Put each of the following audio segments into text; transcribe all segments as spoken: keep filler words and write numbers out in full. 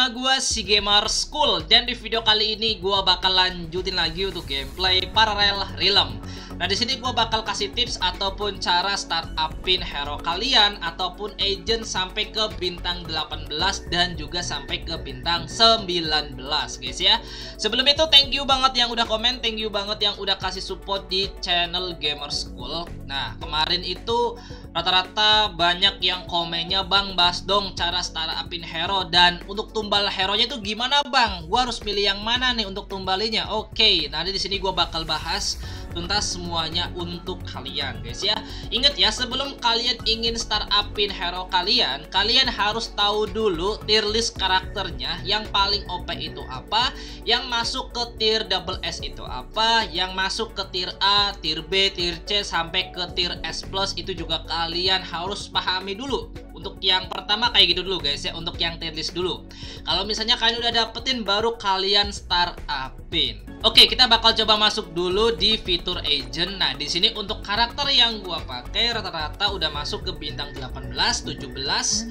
nama gue si Gamer School, dan di video kali ini gue bakal lanjutin lagi untuk gameplay Parallel Realms. Nah, di sini gue bakal kasih tips ataupun cara start upin hero kalian ataupun agent sampai ke bintang delapan belas dan juga sampai ke bintang sembilan belas, guys ya. Sebelum itu thank you banget yang udah komen, thank you banget yang udah kasih support di channel Gamer School. Nah, kemarin itu rata-rata banyak yang komennya, "Bang, bahas dong cara start upin hero dan untuk tumbal hero-nya itu gimana, Bang? Gua harus milih yang mana nih untuk tumbalinya?" Oke, nanti di sini gua bakal bahas tuntas semuanya untuk kalian, guys ya. Ingat ya, sebelum kalian ingin start upin hero kalian, kalian harus tahu dulu tier list karakternya, yang paling O P itu apa, yang masuk ke tier double S itu apa, yang masuk ke tier A, tier B, tier C sampai ke tier S plus itu juga kalian harus pahami dulu. Untuk yang pertama kayak gitu dulu, guys ya, untuk yang tier list dulu. Kalau misalnya kalian udah dapetin, baru kalian start upin. Oke, kita bakal coba masuk dulu di fitur agent. Nah, di sini untuk karakter yang gua pakai rata-rata udah masuk ke bintang delapan belas, tujuh belas,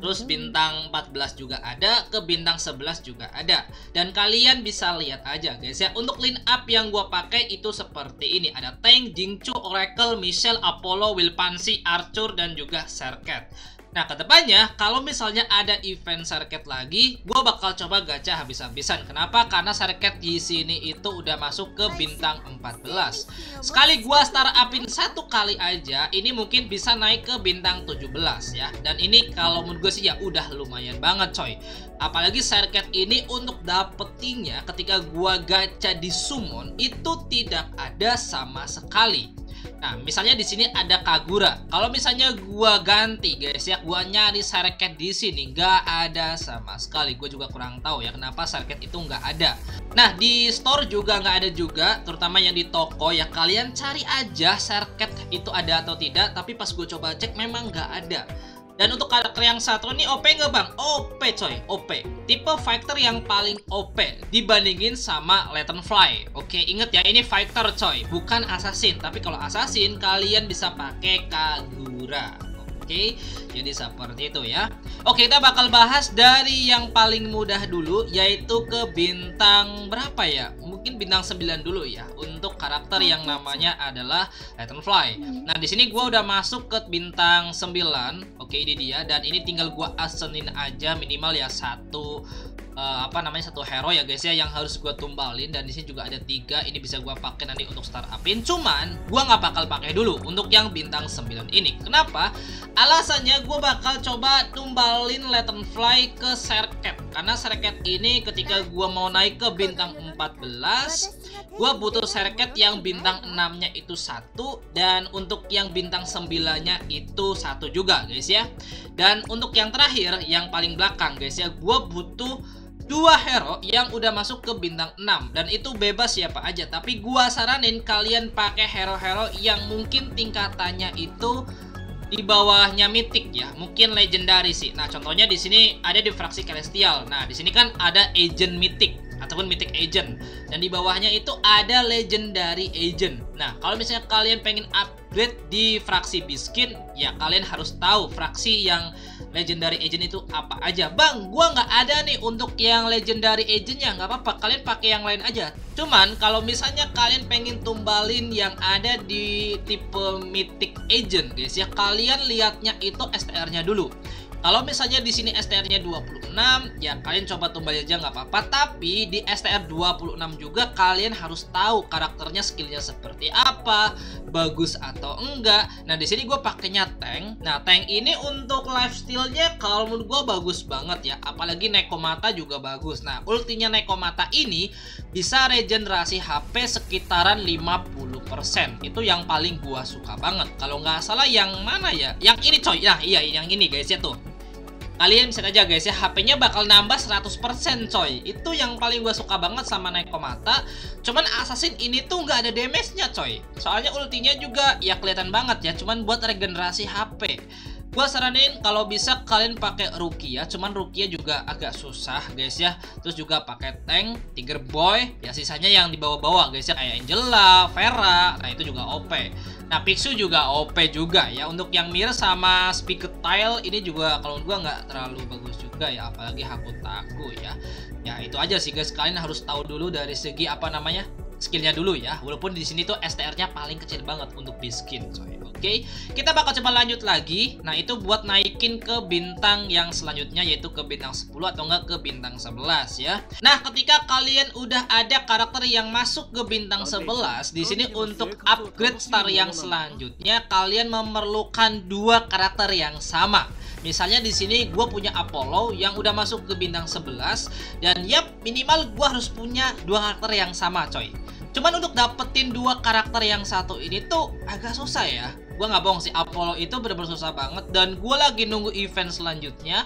terus bintang empat belas juga ada, ke bintang sebelas juga ada. Dan kalian bisa lihat aja, guys ya. Untuk line up yang gua pakai itu seperti ini. Ada Tank, Jing Chu, Oracle, Michelle, Apollo, Wilpansi, Archer dan juga Serket. Nah, kedepannya kalau misalnya ada event Serket lagi, gue bakal coba gacha habis-habisan. Kenapa? Karena Serket di sini itu udah masuk ke bintang empat belas. Sekali gue start upin satu kali aja, ini mungkin bisa naik ke bintang tujuh belas ya. Dan ini kalau menurut gue sih ya udah lumayan banget, coy. Apalagi Serket ini untuk dapetinnya ketika gue gacha di summon itu tidak ada sama sekali. Nah, misalnya di sini ada Kagura. Kalau misalnya gua ganti, guys ya, gua nyari Serket di sini nggak ada sama sekali. Gue juga kurang tahu ya kenapa Serket itu nggak ada. Nah, di store juga nggak ada juga, terutama yang di toko ya. Kalian cari aja Serket itu ada atau tidak. Tapi pas gue coba cek memang nggak ada. Dan untuk karakter yang satu ini O P nggak, Bang? O P, coy, O P. Tipe fighter yang paling O P dibandingin sama Latinfly. Oke, inget ya, ini fighter, coy, bukan assassin. Tapi kalau assassin kalian bisa pakai Kagura. Oke, jadi seperti itu ya. Oke, kita bakal bahas dari yang paling mudah dulu, yaitu ke bintang berapa ya? Mungkin bintang sembilan dulu ya, untuk karakter yang namanya adalah Titanfly. Nah, di sini gue udah masuk ke bintang sembilan. Oke, ini dia. Dan ini tinggal gue asenin aja minimal ya satu uh, apa namanya satu hero ya, guys ya, yang harus gue tumbalin. Dan di sini juga ada tiga. Ini bisa gue pakai nanti untuk start upin. Cuman gue nggak bakal pakai dulu untuk yang bintang sembilan ini. Kenapa? Alasannya gue bakal coba tumbalin Latinfly ke Serket. Karena Serket ini ketika gue mau naik ke bintang empat belas, gue butuh Serket yang bintang enam nya itu satu, dan untuk yang bintang sembilan nya itu satu juga, guys ya. Dan untuk yang terakhir, yang paling belakang, guys ya, gue butuh dua hero yang udah masuk ke bintang enam, dan itu bebas siapa aja. Tapi gue saranin kalian pakai hero-hero yang mungkin tingkatannya itu di bawahnya mitik ya, mungkin legendary sih. Nah, contohnya di sini ada di fraksi celestial. Nah, di sini kan ada agent mitik ataupun mitik agent, dan di bawahnya itu ada legendary agent. Nah, kalau misalnya kalian pengen upgrade di fraksi biskin ya, kalian harus tahu fraksi yang legendary agent itu apa aja. "Bang, gua nggak ada nih untuk yang legendary agentnya." Nggak apa-apa, kalian pakai yang lain aja. Cuman kalau misalnya kalian pengen tumbalin yang ada di tipe mythic agent, guys ya, kalian lihatnya itu S T R-nya dulu. Kalau misalnya di sini S T R-nya dua puluh enam, ya kalian coba tumbal aja nggak apa-apa. Tapi di S T R dua puluh enam juga kalian harus tahu karakternya, skillnya seperti apa, bagus atau enggak. Nah, di sini gue pakainya Tank. Nah, Tank ini untuk lifesteal-nya kalau menurut gue bagus banget ya. Apalagi Nekomata juga bagus. Nah, ultinya Nekomata ini bisa regenerasi H P sekitaran lima puluh persen. Itu yang paling gue suka banget. Kalau nggak salah yang mana ya? Yang ini, coy. Nah, iya yang ini, guys ya, tuh. Kalian bisa aja, guys ya, H P-nya bakal nambah seratus persen, coy. Itu yang paling gue suka banget sama Nekomata. Cuman assassin ini tuh nggak ada damage-nya, coy. Soalnya ultinya juga ya kelihatan banget ya, cuman buat regenerasi H P. Gua saranin kalau bisa kalian pakai Rukia ya, cuman Rukia juga agak susah guys ya. Terus juga pakai tank Tiger Boy ya, sisanya yang dibawa-bawa guys ya, kayak Angela, Vera, nah itu juga O P. Nah Pixu juga O P juga ya. Untuk yang mirror sama Speaker Tile ini juga kalau gua nggak terlalu bagus juga ya, apalagi Haku-taku ya. Ya itu aja sih guys, kalian harus tahu dulu dari segi apa namanya skillnya dulu ya, walaupun di sini tuh S T R-nya paling kecil banget untuk biskin coy. Oke, okay? Kita bakal coba lanjut lagi. Nah itu buat naikin ke bintang yang selanjutnya, yaitu ke bintang sepuluh atau enggak ke bintang sebelas ya. Nah ketika kalian udah ada karakter yang masuk ke bintang sebelas, di sini untuk upgrade star yang selanjutnya kalian memerlukan dua karakter yang sama. Misalnya di sini gue punya Apollo yang udah masuk ke bintang sebelas, dan yap minimal gue harus punya dua karakter yang sama coy. Cuman untuk dapetin dua karakter yang satu ini tuh agak susah ya. Gue nggak bohong sih, Apollo itu bener-bener susah banget, dan gue lagi nunggu event selanjutnya.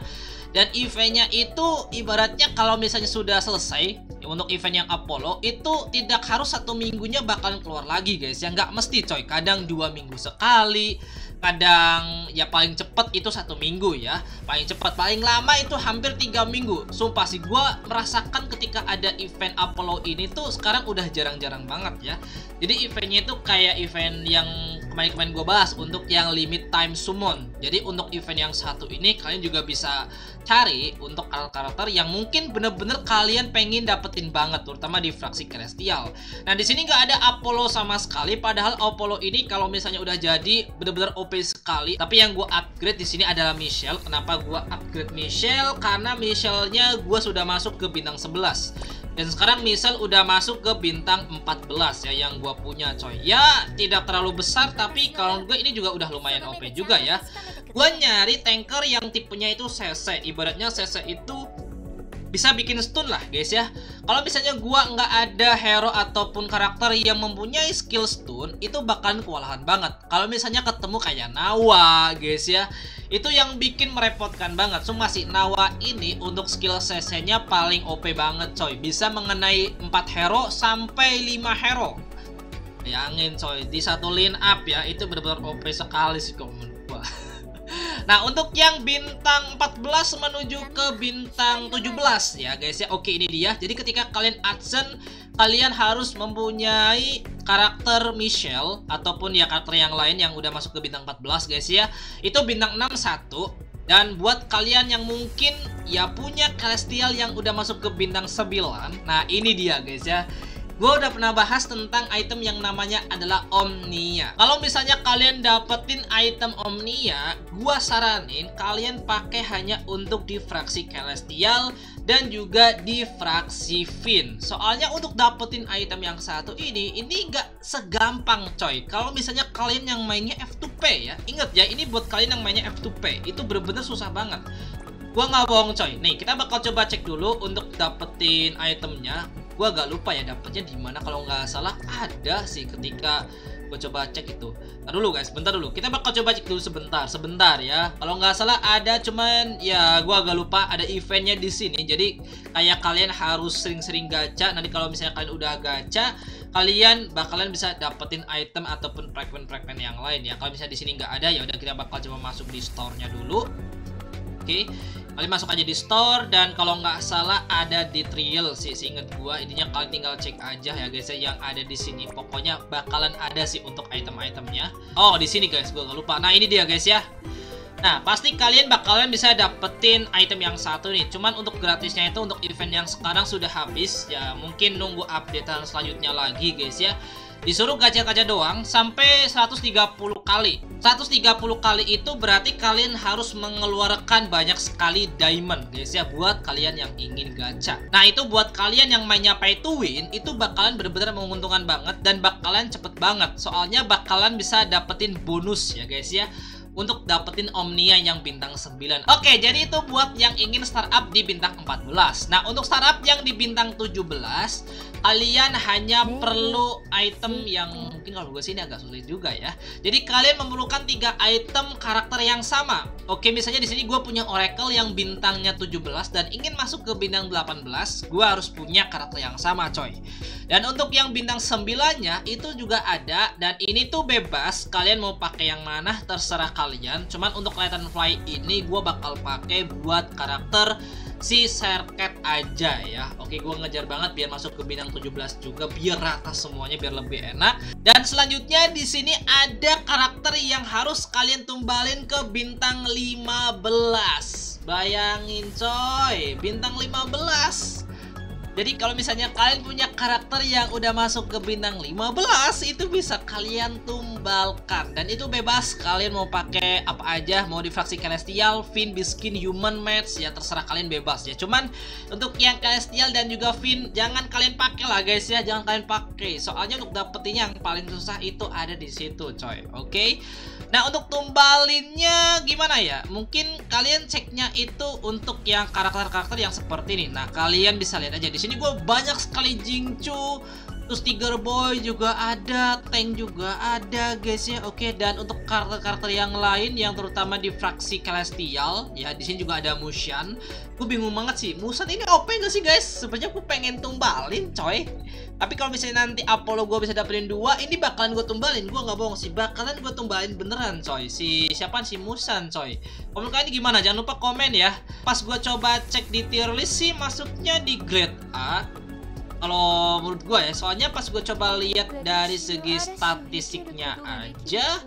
Dan eventnya itu ibaratnya kalau misalnya sudah selesai ya, untuk event yang Apollo itu tidak harus satu minggunya bakalan keluar lagi guys ya, nggak mesti coy. Kadang dua minggu sekali, kadang ya paling cepet itu satu minggu ya, paling cepet, paling lama itu hampir tiga minggu. Sumpah sih gua merasakan ketika ada event Apollo ini tuh sekarang udah jarang-jarang banget ya. Jadi eventnya itu kayak event yang kemarin-kemarin gue bahas untuk yang limit time summon. Jadi untuk event yang satu ini kalian juga bisa cari untuk karakter yang mungkin bener-bener kalian pengen dapetin banget, terutama di fraksi celestial. Nah di sini nggak ada Apollo sama sekali, padahal Apollo ini kalau misalnya udah jadi bener-bener O P sekali. Tapi yang gue upgrade di sini adalah Michelle. Kenapa gue upgrade Michelle? Karena Michelle-nya gue sudah masuk ke bintang sebelas. Dan sekarang misal udah masuk ke bintang empat belas ya yang gua punya coy. Ya tidak terlalu besar, tapi kalau gue ini juga udah lumayan O P juga ya. Gua nyari tanker yang tipenya itu C C. Ibaratnya C C itu bisa bikin stun lah guys ya. Kalau misalnya gua nggak ada hero ataupun karakter yang mempunyai skill stun, itu bakalan kewalahan banget. Kalau misalnya ketemu kayak Nawa guys ya, itu yang bikin merepotkan banget. Cuma si Nawa ini untuk skill C C-nya paling O P banget coy. Bisa mengenai empat hero sampai lima hero. Bayangin coy, di satu line up ya, itu benar-benar O P sekali sih kalau menurut gua. Nah untuk yang bintang empat belas menuju ke bintang tujuh belas ya guys ya. Oke ini dia. Jadi ketika kalian adsen, kalian harus mempunyai karakter Michelle ataupun ya karakter yang lain yang udah masuk ke bintang empat belas guys ya. Itu bintang enam puluh satu. Dan buat kalian yang mungkin ya punya celestial yang udah masuk ke bintang sembilan, nah ini dia guys ya. Gue udah pernah bahas tentang item yang namanya adalah Omnia. Kalau misalnya kalian dapetin item Omnia, gue saranin kalian pakai hanya untuk di fraksi celestial dan juga di fraksi fin. Soalnya untuk dapetin item yang satu ini, ini gak segampang coy. Kalau misalnya kalian yang mainnya F two P ya, inget ya, ini buat kalian yang mainnya F two P, itu bener-bener susah banget. Gue gak bohong coy. Nih kita bakal coba cek dulu untuk dapetin itemnya. Gue agak lupa ya dapatnya di mana, kalau nggak salah ada sih ketika gue coba cek itu. Nah dulu guys, bentar dulu, kita bakal coba cek dulu sebentar, sebentar ya. Kalau nggak salah ada, cuman ya gue agak lupa ada eventnya di sini. Jadi kayak kalian harus sering-sering gacha. Nanti kalau misalnya kalian udah gacha, kalian bakalan bisa dapetin item ataupun fragment-fragment yang lain ya. Kalau misalnya di sini nggak ada, ya udah kita bakal coba masuk di store-nya dulu. Oke. Okay. Kalian masuk aja di store, dan kalau nggak salah ada di trial sih seinget gua. Intinya kalian tinggal cek aja ya guys ya yang ada di sini. Pokoknya bakalan ada sih untuk item-itemnya. Oh, di sini guys, gua nggak lupa. Nah, ini dia guys ya. Nah, pasti kalian bakalan bisa dapetin item yang satu nih. Cuman untuk gratisnya itu untuk event yang sekarang sudah habis. Ya, mungkin nunggu updatean selanjutnya lagi guys ya. Disuruh gacha-gacha doang sampai seratus tiga puluh kali. seratus tiga puluh kali itu berarti kalian harus mengeluarkan banyak sekali diamond guys ya, buat kalian yang ingin gacha. Nah itu buat kalian yang mainnya pay to win, itu bakalan bener-bener menguntungkan banget dan bakalan cepet banget. Soalnya bakalan bisa dapetin bonus ya guys ya, untuk dapetin Omnia yang bintang sembilan. Oke, jadi itu buat yang ingin startup di bintang empat belas. Nah untuk startup yang di bintang tujuh belas, kalian hanya perlu item yang mungkin kalau gue sih ini agak sulit juga ya. Jadi kalian memerlukan tiga item karakter yang sama. Oke, misalnya di sini gue punya Oracle yang bintangnya tujuh belas dan ingin masuk ke bintang delapan belas, gue harus punya karakter yang sama coy. Dan untuk yang bintang sembilan-nya itu juga ada, dan ini tuh bebas kalian mau pakai yang mana, terserah kalian. kalian. Cuman untuk Titanfly ini gue bakal pakai buat karakter si Serket aja ya. Oke, gue ngejar banget biar masuk ke bintang tujuh belas juga, biar rata semuanya, biar lebih enak. Dan selanjutnya di sini ada karakter yang harus kalian tumbalin ke bintang lima belas. Bayangin coy, bintang lima belas. Jadi kalau misalnya kalian punya karakter yang udah masuk ke bintang lima belas, itu bisa kalian tumbalkan. Dan itu bebas, kalian mau pakai apa aja, mau di fraksi Celestial, Fin, Biskin, Human, Match, ya terserah kalian bebas ya. Cuman untuk yang Celestial dan juga Fin, jangan kalian pakai lah guys ya, jangan kalian pakai. Soalnya untuk dapetin yang paling susah itu ada di situ coy, oke? Okay? Nah untuk tumbalinnya gimana ya, mungkin kalian ceknya itu untuk yang karakter-karakter yang seperti ini. Nah kalian bisa lihat aja di sini gue banyak sekali Jing Chu, terus Tiger Boy juga ada, Tank juga ada guys ya. Oke, dan untuk karakter-karakter yang lain yang terutama di fraksi Celestial ya, di sini juga ada Musan. Gue bingung banget sih, Musan ini O P gak sih guys? Sebenarnya gue pengen tumbalin coy. Tapi kalau misalnya nanti Apollo gue bisa dapetin dua, ini bakalan gue tumbalin, gue nggak bohong sih, bakalan gue tumbalin beneran coy. Si siapa si Musan coy. Komen kalian gimana? Jangan lupa komen ya. Pas gue coba cek di tier list sih masuknya di grade A. Kalau menurut gue ya, soalnya pas gue coba lihat dari segi statistiknya aja,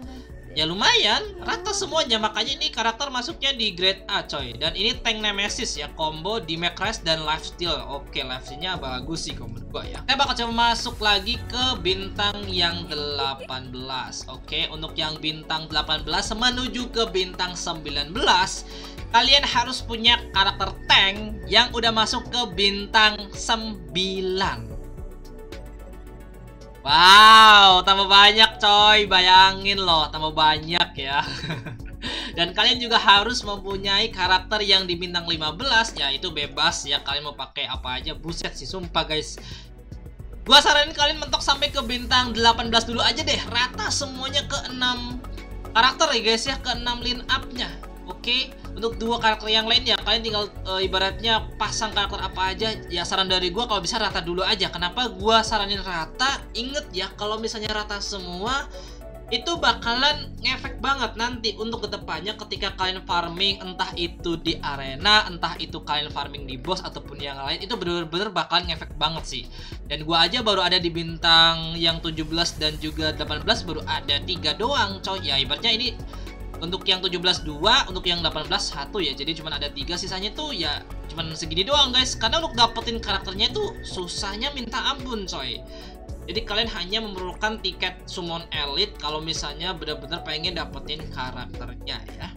ya lumayan rata semuanya, makanya ini karakter masuknya di grade A coy. Dan ini tank nemesis ya, combo di McRise dan lifesteal. Oke, lifestealnya bagus sih menurut gue ya. Kita bakal coba masuk lagi ke bintang yang delapan belas. Oke, untuk yang bintang delapan belas menuju ke bintang sembilan belas, kalian harus punya karakter tank yang udah masuk ke bintang sembilan. Wow, tambah banyak coy, bayangin loh, tambah banyak ya. Dan kalian juga harus mempunyai karakter yang di bintang lima belas, ya itu bebas ya, kalian mau pakai apa aja. Buset sih, sumpah guys, gua saranin kalian mentok sampai ke bintang delapan belas dulu aja deh, rata semuanya ke enam karakter ya guys ya, ke enam line up-nya. Oke, untuk dua karakter yang lain ya kalian tinggal e, ibaratnya pasang karakter apa aja ya. Saran dari gue kalau bisa rata dulu aja. Kenapa gue saranin rata? Ingat ya, kalau misalnya rata semua itu bakalan ngefek banget nanti untuk kedepannya ketika kalian farming, entah itu di arena, entah itu kalian farming di boss ataupun yang lain, itu bener-bener bakalan ngefek banget sih. Dan gua aja baru ada di bintang yang tujuh belas dan juga delapan belas baru ada tiga doang coy. Ya ibaratnya ini untuk yang tujuh belas dua, untuk yang delapan belas satu ya. Jadi cuman ada tiga, sisanya tuh ya cuman segini doang guys. Karena untuk dapetin karakternya tuh susahnya minta ampun coy. Jadi kalian hanya memerlukan tiket summon elite kalau misalnya benar-benar pengen dapetin karakternya ya.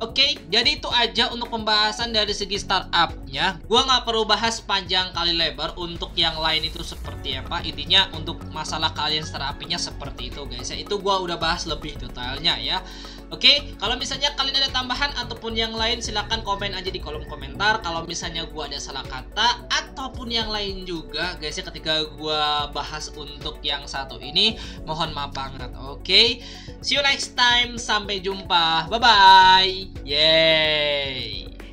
Oke, jadi itu aja untuk pembahasan dari segi startupnya. Gua nggak perlu bahas panjang kali lebar untuk yang lain itu seperti apa. Intinya untuk masalah kalian startupnya seperti itu guys ya. Itu gua udah bahas lebih detailnya ya. Oke, kalau misalnya kalian ada tambahan ataupun yang lain silahkan komen aja di kolom komentar. Kalau misalnya gua ada salah kata ataupun yang lain juga guys ya ketika gua bahas untuk yang satu ini, mohon maaf banget. Oke, see you next time, sampai jumpa, bye bye, yay.